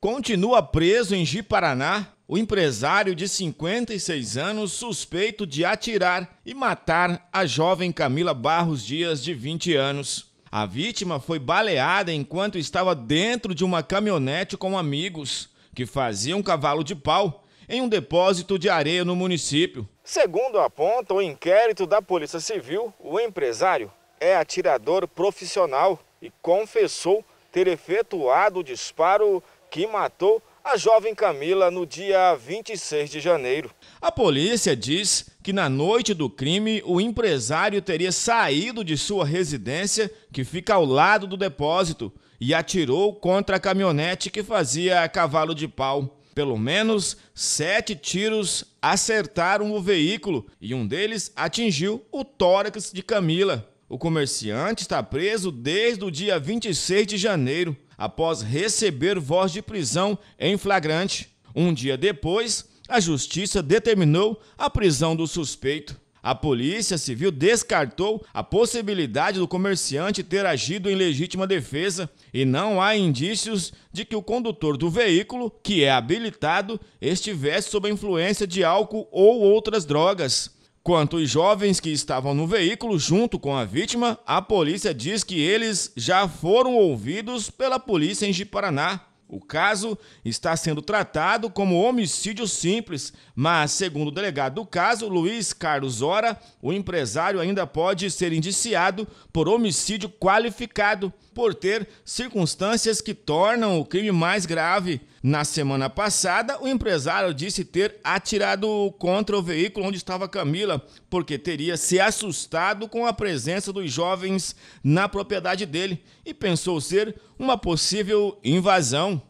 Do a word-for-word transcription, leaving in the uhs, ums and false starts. Continua preso em Ji-Paraná o empresário de cinquenta e seis anos suspeito de atirar e matar a jovem Camila Barros Dias, de vinte anos. A vítima foi baleada enquanto estava dentro de uma caminhonete com amigos que faziam cavalo de pau em um depósito de areia no município. Segundo aponta o inquérito da Polícia Civil, o empresário é atirador profissional e confessou ter efetuado o disparo que matou a jovem Camila no dia vinte e seis de janeiro. A polícia diz que na noite do crime o empresário teria saído de sua residência, que fica ao lado do depósito, e atirou contra a caminhonete que fazia cavalo de pau. Pelo menos sete tiros acertaram o veículo e um deles atingiu o tórax de Camila. O comerciante está preso desde o dia vinte e seis de janeiro, após receber voz de prisão em flagrante. Um dia depois, a justiça determinou a prisão do suspeito. A Polícia Civil descartou a possibilidade do comerciante ter agido em legítima defesa e não há indícios de que o condutor do veículo, que é habilitado, estivesse sob a influência de álcool ou outras drogas. Quanto aos jovens que estavam no veículo junto com a vítima, a polícia diz que eles já foram ouvidos pela polícia em Ji-Paraná. O caso está sendo tratado como homicídio simples, mas, segundo o delegado do caso, Luiz Carlos Ora, o empresário ainda pode ser indiciado por homicídio qualificado, por ter circunstâncias que tornam o crime mais grave. Na semana passada, o empresário disse ter atirado contra o veículo onde estava Camila, porque teria se assustado com a presença dos jovens na propriedade dele e pensou ser uma possível invasão.